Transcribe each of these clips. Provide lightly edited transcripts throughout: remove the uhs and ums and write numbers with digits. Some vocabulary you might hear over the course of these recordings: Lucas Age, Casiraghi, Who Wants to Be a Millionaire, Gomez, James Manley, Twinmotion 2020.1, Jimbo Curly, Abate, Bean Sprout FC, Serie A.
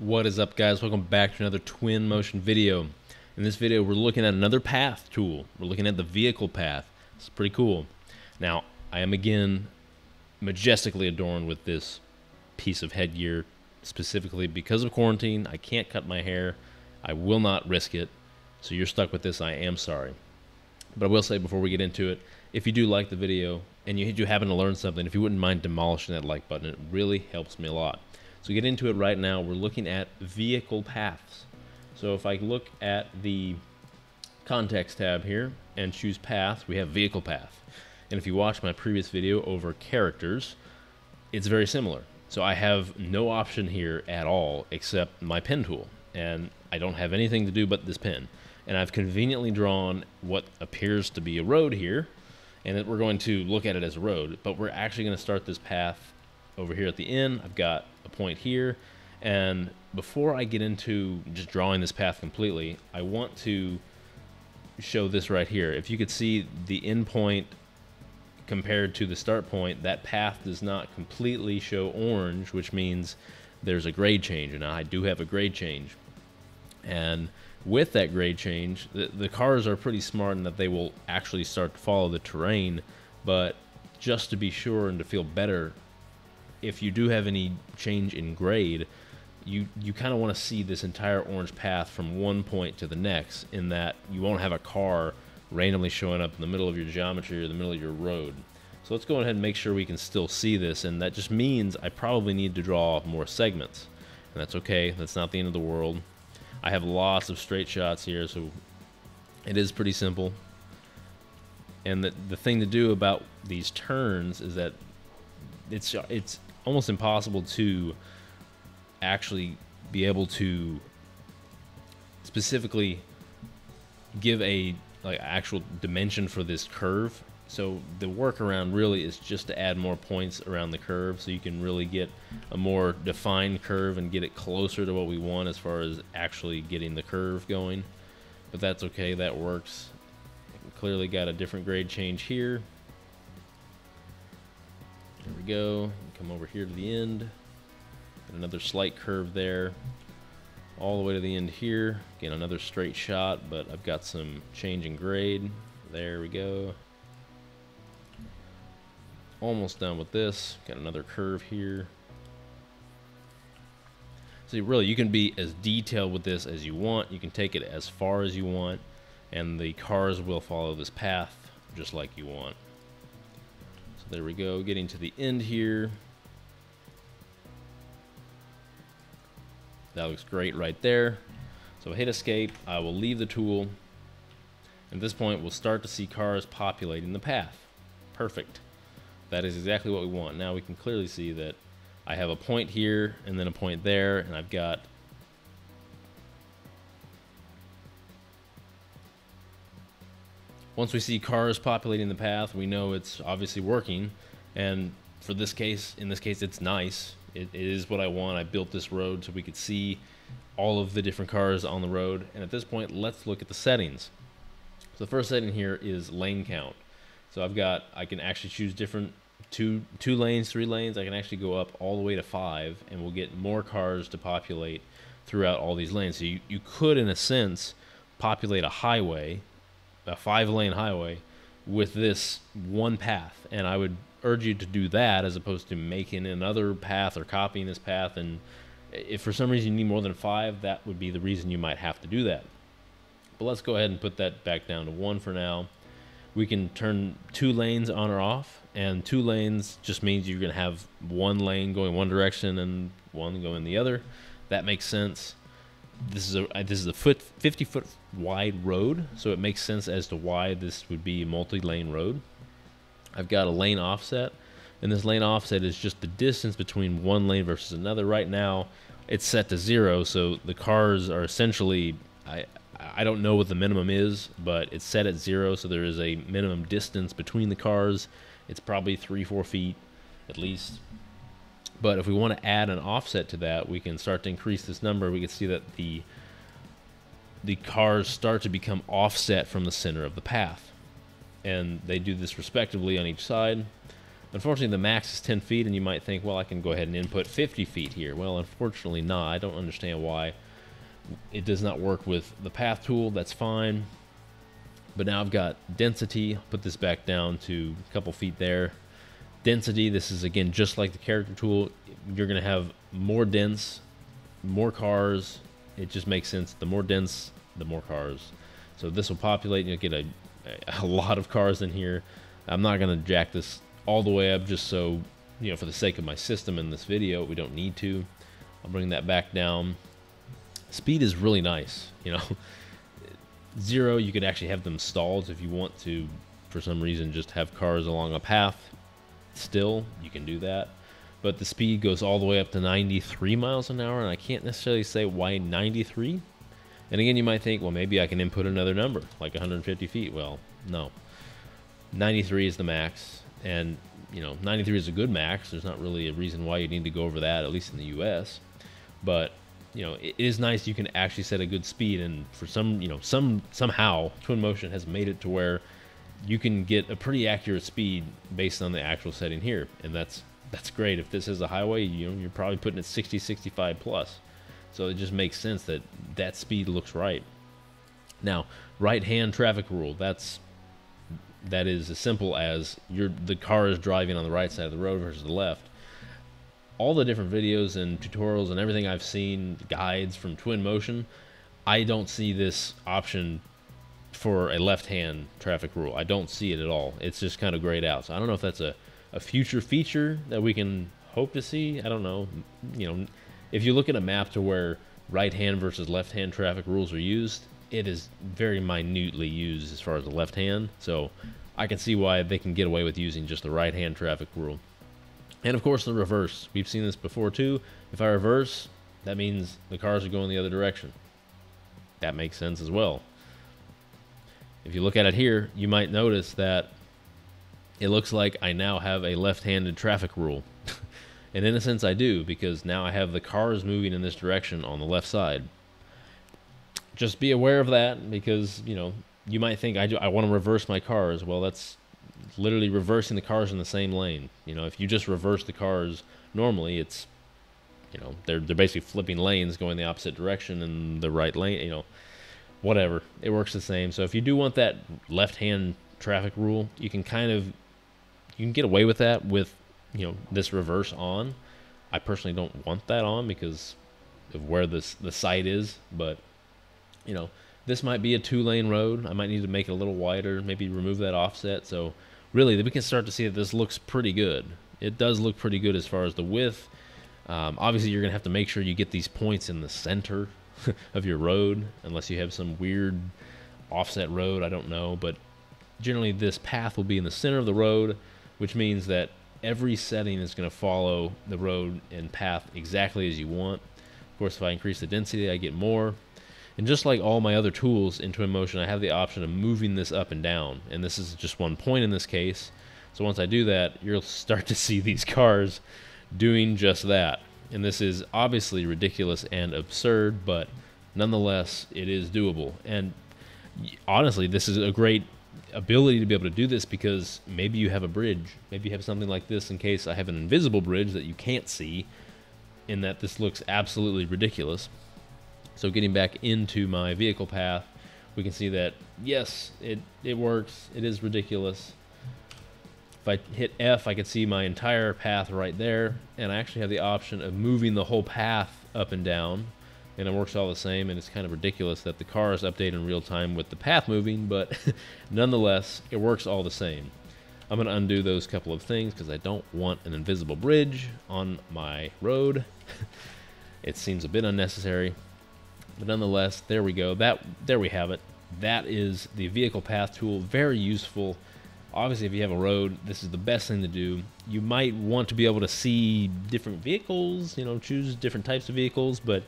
What is up, guys? Welcome back to another Twinmotion video. In this video, we're looking at another path tool. We're looking at the vehicle path. It's pretty cool. Now, I am again majestically adorned with this piece of headgear, specifically because of quarantine. I can't cut my hair. I will not risk it. So you're stuck with this. I am sorry. But I will say before we get into it, if you do like the video and you happen to learn something, if you wouldn't mind demolishing that like button, it really helps me a lot. So get into it right now. We're looking at vehicle paths. So if I look at the context tab here and choose path, we have vehicle path. And if you watch my previous video over characters, it's very similar. So I have no option here at all except my pen tool. And I don't have anything to do but this pen. And I've conveniently drawn what appears to be a road here. And that we're going to look at it as a road. But we're actually going to start this path over here at the end. I've got a point here, and before I get into just drawing this path completely, I want to show this right here. If you could see the end point compared to the start point, that path does not completely show orange, which means there's a grade change, and I do have a grade change. And with that grade change, the cars are pretty smart in that they will actually start to follow the terrain, but just to be sure and to feel better, if you do have any change in grade, you kind of want to see this entire orange path from one point to the next, in that you won't have a car randomly showing up in the middle of your geometry or the middle of your road. So let's go ahead and make sure we can still see this, and that just means I probably need to draw more segments. And that's okay, that's not the end of the world. I have lots of straight shots here, so it is pretty simple. And the thing to do about these turns is that it's almost impossible to actually be able to specifically give a actual dimension for this curve. So the workaround really is just to add more points around the curve, so you can really get a more defined curve and get it closer to what we want as far as actually getting the curve going. But that's okay, that works. Clearly got a different grade change here. There we go. Come over here to the end. Got another slight curve there. All the way to the end here. Again, another straight shot, but I've got some change in grade. There we go. Almost done with this. Got another curve here. See, really, you can be as detailed with this as you want. You can take it as far as you want, and the cars will follow this path just like you want. There we go, getting to the end here. That looks great right there. So hit escape, I will leave the tool. At this point, we'll start to see cars populating the path. Perfect. That is exactly what we want. Now we can clearly see that I have a point here and then a point there, and I've got once we see cars populating the path, we know it's obviously working. And for this case, in this case, it's nice. It is what I want. I built this road so we could see all of the different cars on the road. And at this point, let's look at the settings. So the first setting here is lane count. So I can actually choose different two lanes, three lanes. I can actually go up all the way to 5, and we'll get more cars to populate throughout all these lanes. So you could, in a sense, populate a highway, a 5-lane highway, with this one path, and I would urge you to do that as opposed to making another path or copying this path. And if for some reason you need more than 5, that would be the reason you might have to do that. But let's go ahead and put that back down to 1 for now. We can turn 2 lanes on or off, and 2 lanes just means you're gonna have 1 lane going one direction and 1 going the other. That makes sense. This is a 50-foot wide road, so it makes sense as to why this would be a multi-lane road. I've got a lane offset, and this lane offset is just the distance between one lane versus another. Right now, it's set to 0, so the cars are essentially, I don't know what the minimum is, but it's set at 0, so there is a minimum distance between the cars. It's probably 3-4 feet at least. But if we want to add an offset to that, we can start to increase this number. We can see that the cars start to become offset from the center of the path. And they do this respectively on each side. Unfortunately, the max is 10 feet, and you might think, well, I can go ahead and input 50 feet here. Well, unfortunately not. I don't understand why it does not work with the path tool. That's fine. But now I've got density. Put this back down to a couple feet there. Density, this is, again, just like the character tool. You're going to have more dense, more cars. It just makes sense. The more dense, the more cars. So this will populate, and you'll get a lot of cars in here. I'm not going to jack this all the way up just so, you know, for the sake of my system in this video, we don't need to. I'll bring that back down. Speed is really nice, you know. 0, you could actually have them stalled if you want to, for some reason, just have cars along a path. Still, you can do that. But the speed goes all the way up to 93 miles an hour, and I can't necessarily say why 93. And again, you might think, well, maybe I can input another number, like 150 feet. Well, no. 93 is the max, and, you know, 93 is a good max. There's not really a reason why you need to go over that, at least in the US. But, you know, it is nice you can actually set a good speed, and for some, you know, somehow Twinmotion has made it to where you can get a pretty accurate speed based on the actual setting here, and that's great. If this is a highway, you know, you're probably putting it 60, 65 plus. So it just makes sense that that speed looks right. Now, right-hand traffic rule, that is as simple as the car is driving on the right side of the road versus the left. All the different videos and tutorials and everything I've seen, guides from Twinmotion, I don't see this option for a left-hand traffic rule. I don't see it at all. It's just kind of grayed out. So I don't know if that's a future feature that we can hope to see. I don't know. You know, if you look at a map to where right-hand versus left-hand traffic rules are used, it is very minutely used as far as the left hand, so I can see why they can get away with using just the right hand traffic rule. And of course the reverse, we've seen this before too. If I reverse, that means the cars are going the other direction. That makes sense as well. If you look at it here, you might notice that it looks like I now have a left-handed traffic rule. And in a sense I do, because now I have the cars moving in this direction on the left side. Just be aware of that, because, you know, you might think I want to reverse my cars. Well, that's literally reversing the cars in the same lane. You know, if you just reverse the cars normally, it's, you know, they're basically flipping lanes, going the opposite direction in the right lane, you know, whatever. It works the same. So if you do want that left-hand traffic rule, you can you can get away with that with, you know, this reverse on. I personally don't want that on because of where the site is, but you know, this might be a two-lane road. I might need to make it a little wider, maybe remove that offset. So really, we can start to see that this looks pretty good. It does look pretty good as far as the width. Obviously, you're going to have to make sure you get these points in the center of your road, unless you have some weird offset road. I don't know. But generally, this path will be in the center of the road, which means that every setting is going to follow the road and path exactly as you want. Of course, if I increase the density, I get more. And just like all my other tools in Twinmotion, I have the option of moving this up and down. And this is just one point in this case. So once I do that, you'll start to see these cars doing just that. And this is obviously ridiculous and absurd, but nonetheless, it is doable. And honestly, this is a great ability to be able to do this, because maybe you have a bridge. Maybe you have something like this. In case I have an invisible bridge that you can't see, in that this looks absolutely ridiculous. So getting back into my vehicle path, we can see that, yes, it works. It is ridiculous. If I hit F, I can see my entire path right there. And I actually have the option of moving the whole path up and down. And it works all the same. And it's kind of ridiculous that the cars update in real time with the path moving. But nonetheless, it works all the same. I'm going to undo those couple of things because I don't want an invisible bridge on my road. It seems a bit unnecessary. But nonetheless, there we go. There we have it. That is the vehicle path tool. Very useful. Obviously, if you have a road, this is the best thing to do. You might want to be able to see different vehicles, you know, choose different types of vehicles. But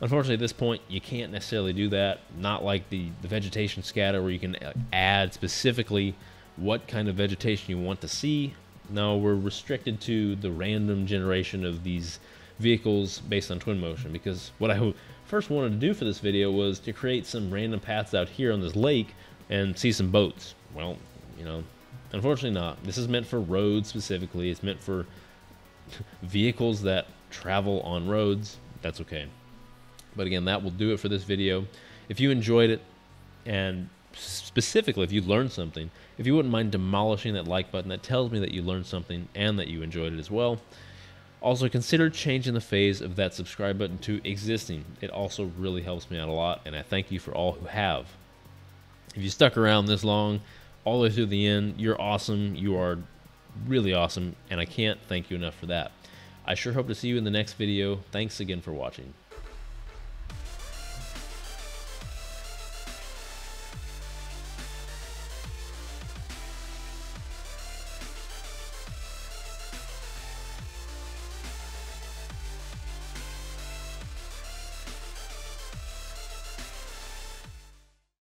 unfortunately, at this point, you can't necessarily do that. Not like the vegetation scatter where you can add specifically what kind of vegetation you want to see. No, we're restricted to the random generation of these vehicles based on Twinmotion, because what I first wanted to do for this video was to create some random paths out here on this lake and see some boats. Well, you know, Unfortunately not. This is meant for roads specifically. It's meant for vehicles that travel on roads. That's okay. But again, that will do it for this video. If you enjoyed it, and specifically if you learned something, if you wouldn't mind demolishing that like button, that tells me that you learned something and that you enjoyed it as well. Also, consider changing the phase of that subscribe button to existing. It also really helps me out a lot, and I thank you for all who have. If you stuck around this long, all the way through the end, you're awesome. You are really awesome, and I can't thank you enough for that. I sure hope to see you in the next video. Thanks again for watching.